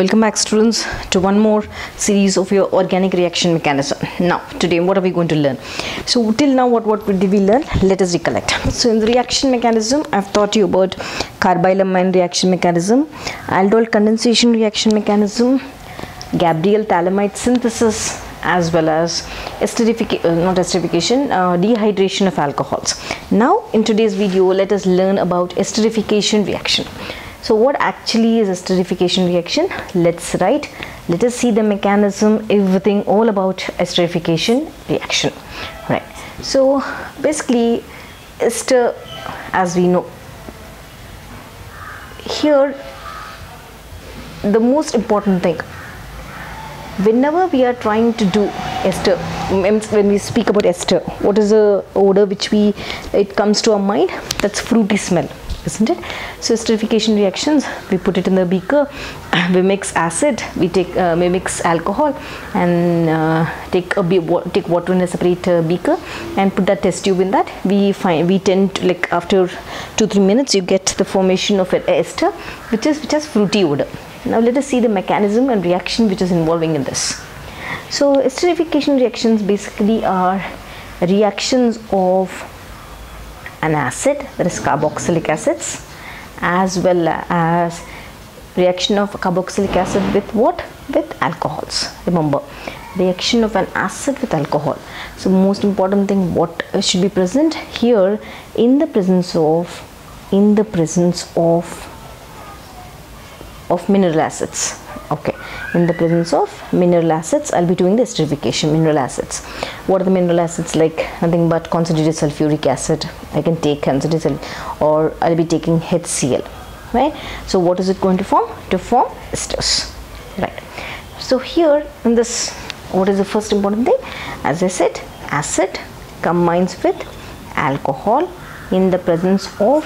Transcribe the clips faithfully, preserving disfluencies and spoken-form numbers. Welcome back, students, to one more series of your organic reaction mechanism. Now today what are we going to learn? So till now what what did we learn? Let us recollect. So in the reaction mechanism, I've taught you about carbylamine reaction mechanism, aldol condensation reaction mechanism, Gabriel thalamide synthesis, as well as esterification, uh, not esterification, uh, dehydration of alcohols. Now in today's video let us learn about esterification reaction. So what actually is esterification reaction? Let's write, let us see the mechanism, everything all about esterification reaction. Right. So basically ester, as we know, here the most important thing whenever we are trying to do ester, when we speak about ester, what is the odor which we, it comes to our mind? That's fruity smell, isn't it? So esterification reactions, we put it in the beaker, we mix acid, we take uh, we mix alcohol and uh, take a take water in a separate uh, beaker and put that test tube in that. We find we tend to, like after two three minutes you get the formation of an ester which is which has fruity odor. Now let us see the mechanism and reaction which is involving in this. So esterification reactions basically are reactions of an acid, that is carboxylic acids, as well as reaction of carboxylic acid with what? With alcohols. Remember, reaction of an acid with alcohol. So most important thing, what should be present here? In the presence of in the presence of of mineral acids. Okay, in the presence of mineral acids, I'll be doing the esterification. Mineral acids, what are the mineral acids? Like nothing but concentrated sulfuric acid. I can take concentrated, or I'll be taking HCl, right? So what is it going to form? To form esters, right? So here in this, what is the first important thing? As I said, acid combines with alcohol in the presence of,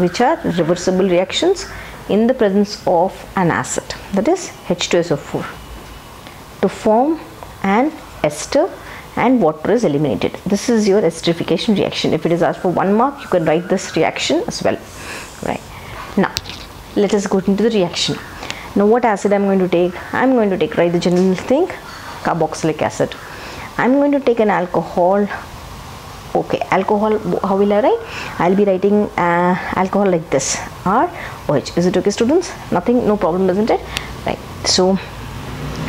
which are reversible reactions, in the presence of an acid, that is H two S O four, to form an ester, and water is eliminated. This is your esterification reaction. If it is asked for one mark, you can write this reaction as well, right? Now let us go into the reaction. Now what acid I'm going to take? I'm going to take, write the general thing, carboxylic acid. I'm going to take an alcohol. Okay, alcohol, how will I write? I'll be writing uh, alcohol like this, R O H. Is it okay, students? Nothing, no problem, isn't it? Right. So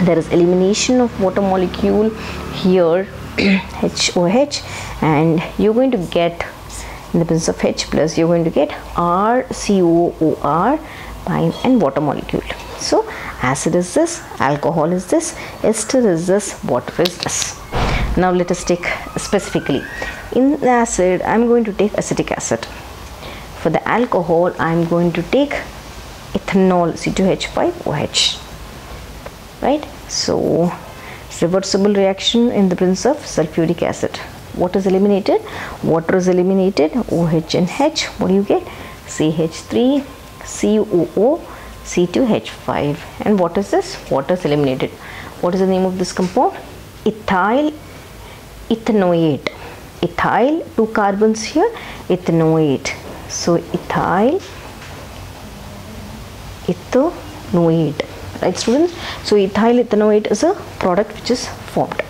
there is elimination of water molecule here, H O H, and you're going to get, in the presence of H plus, you're going to get R C O O R, pine and water molecule. So acid is this, alcohol is this, ester is this, water is this. Now let us take specifically, in the acid I'm going to take acetic acid. For the alcohol I'm going to take ethanol, C two H five O H, right? So reversible reaction in the presence of sulfuric acid. What is eliminated? Water is eliminated, OH and H. What do you get? C H three, C O O, C two H five, and what is this? Water is eliminated. What is the name of this compound? Ethyl ethanoate. Ethyl, two carbons here, ethanoate. So ethyl ethanoate, right students? So ethyl ethanoate is a product which is formed,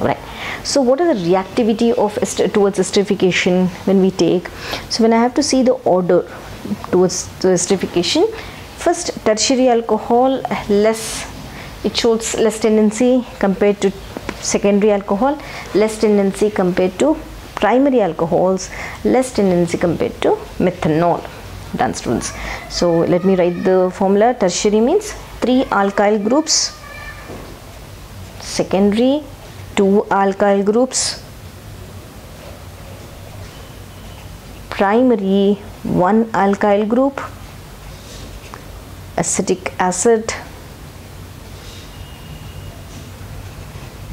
right? So what is the reactivity of ester towards esterification when we take? So when I have to see the order towards the esterification, first tertiary alcohol, less, it shows less tendency compared to secondary alcohol, less tendency compared to primary alcohols, less tendency compared to methanol. Done, students. So let me write the formula. Tertiary means three alkyl groups, secondary two alkyl groups, primary one alkyl group, acetic acid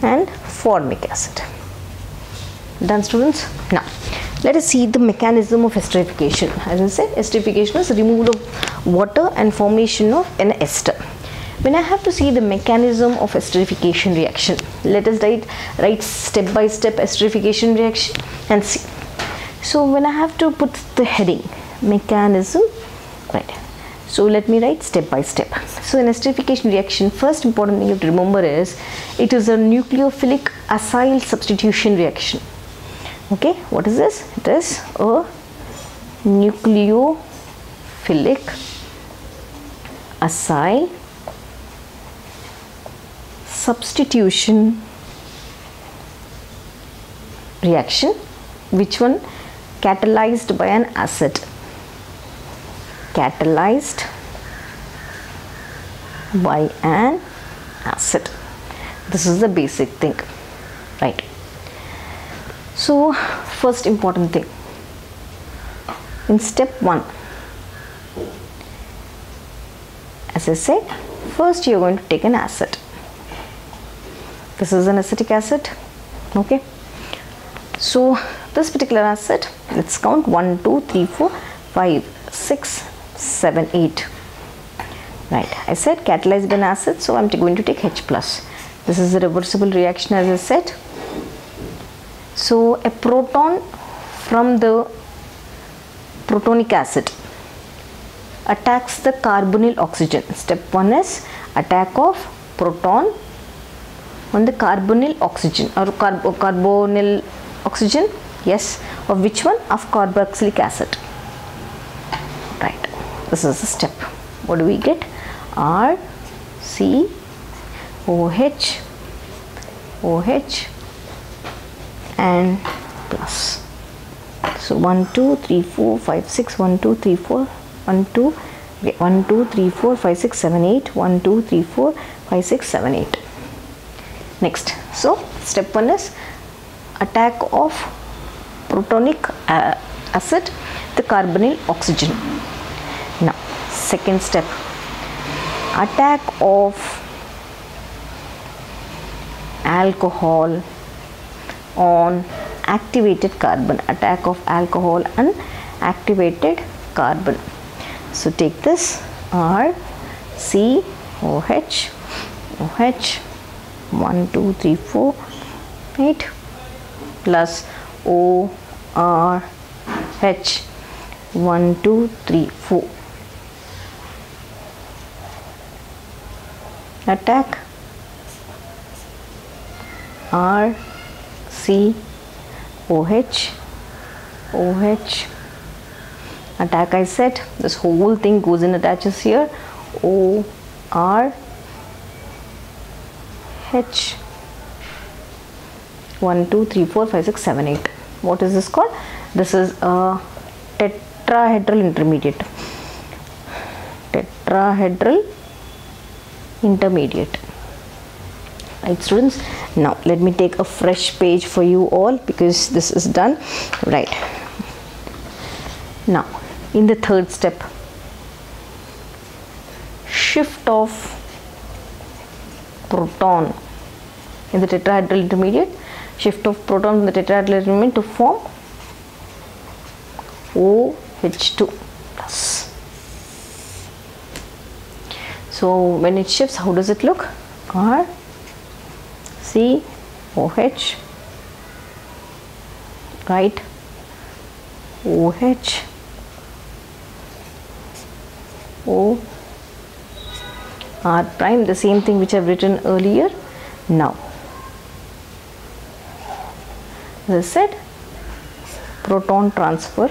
and formic acid. Done, students. Now let us see the mechanism of esterification. As I said, esterification is removal of water and formation of an ester. When I have to see the mechanism of esterification reaction, let us write write step by step esterification reaction and see. So when I have to put the heading mechanism, right? So let me write step by step. So in esterification reaction, first important thing you have to remember is it is a nucleophilic acyl substitution reaction. Okay, what is this? It is a nucleophilic acyl substitution reaction, which one? Catalyzed by an acid. Catalyzed by an acid. This is the basic thing, right? So first important thing in step one, as I said, first you are going to take an acid. This is an acetic acid, okay? So this particular acid, let's count one, two, three, four, five, six, seven, eight. Right, I said catalyzed by an acid, so I'm going to take H plus. This is a reversible reaction, as I said. So a proton from the protonic acid attacks the carbonyl oxygen. Step one is attack of proton on the carbonyl oxygen or carb carbonyl oxygen, yes, of which one? Of carboxylic acid. Right, this is the step. What do we get? R, C, OH, OH and plus. So one, two, three, four, five, six, one, two, three, four, one, two, one, two, three, four, five, six, seven, eight, one, two, three, four, five, six, seven, eight. Next, so step one is attack of protonic uh, acid, the carbonyl oxygen. Now, second step, attack of alcohol on activated carbon. Attack of alcohol on activated carbon. So take this R, C, OH, OH. one, two, three, four, eight plus O, R, H, one, two, three, four. Attack R, C, OH, OH. Attack, I said, this whole thing goes and attaches here. O, R, H, one, two, three, four, five, six, seven, eight. What is this called? This is a tetrahedral intermediate. Tetrahedral intermediate. Right, students? Now let me take a fresh page for you all because this is done. Right. Now in the third step, shift of proton in the tetrahedral intermediate, shift of proton in the tetrahedral intermediate to form O H two plus. So when it shifts, how does it look? R, C, OH, right, OH, O, R prime, the same thing which I've written earlier. Now, as I said, proton transfer.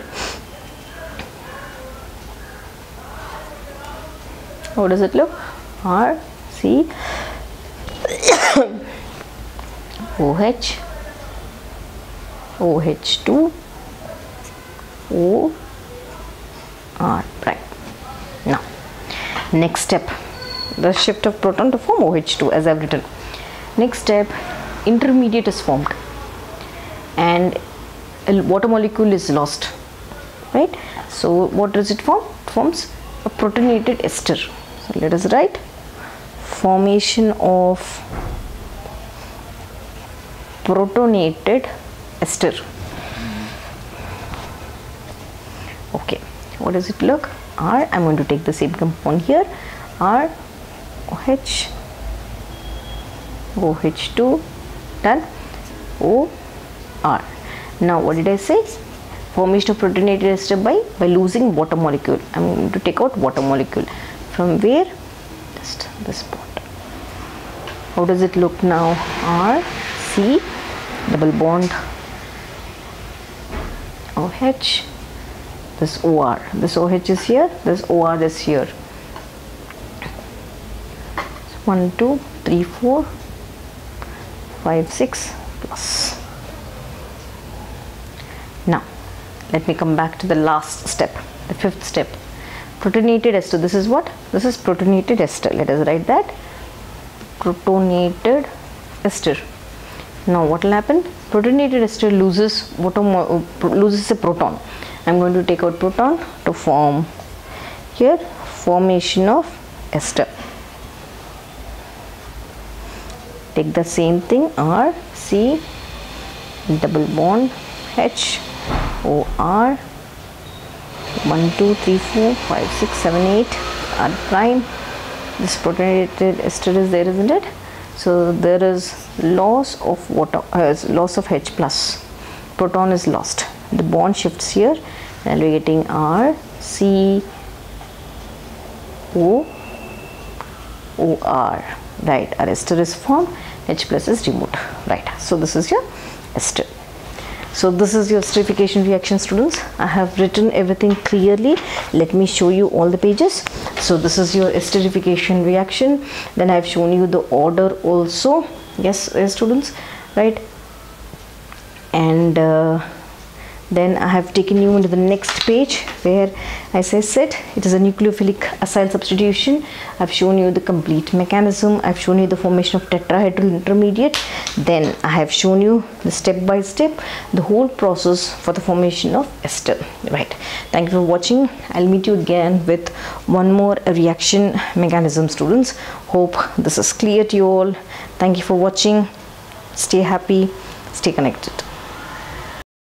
How does it look? R, C, OH, O H two, O, R prime. Now, next step, the shift of proton to form O H two, as I've written. Next step, intermediate is formed and a water molecule is lost, right? So what does it form? It forms a protonated ester. So let us write formation of protonated ester. Okay, what does it look? R, I'm going to take the same compound here. R, OH, O H two, done, O, R. Now what did I say? formation of protonated ester by, by losing water molecule. I am going to take out water molecule. From where? Just this part. How does it look now? R, C, double bond, OH, this OR. This OH is here, this OR is here. So one, two, three, four, five, six plus. Now, let me come back to the last step, the fifth step. Protonated ester. This is what? This is protonated ester. Let us write that. Protonated ester. Now, what will happen? Protonated ester loses, loses a proton. I am going to take out proton to form here formation of ester. Take the same thing, R, C, double bond, H, O, R, one, two, three, four, five, six, seven, eight, R prime. This protonated ester is there, isn't it? So there is loss of water, uh, loss of H plus. Proton is lost. The bond shifts here, and we're getting R, C, O, O, R. Right, our ester is formed, H plus is removed. Right, so this is your ester. So this is your esterification reaction, students. I have written everything clearly. Let me show you all the pages. So this is your esterification reaction. Then I have shown you the order also. Yes, students, right? And uh, then I have taken you into the next page where, as I said, it is a nucleophilic acyl substitution. I've shown you the complete mechanism. I've shown you the formation of tetrahedral intermediate. Then I have shown you the step by step, the whole process for the formation of ester. Right. Thank you for watching. I'll meet you again with one more reaction mechanism, students. Hope this is clear to you all. Thank you for watching. Stay happy. Stay connected.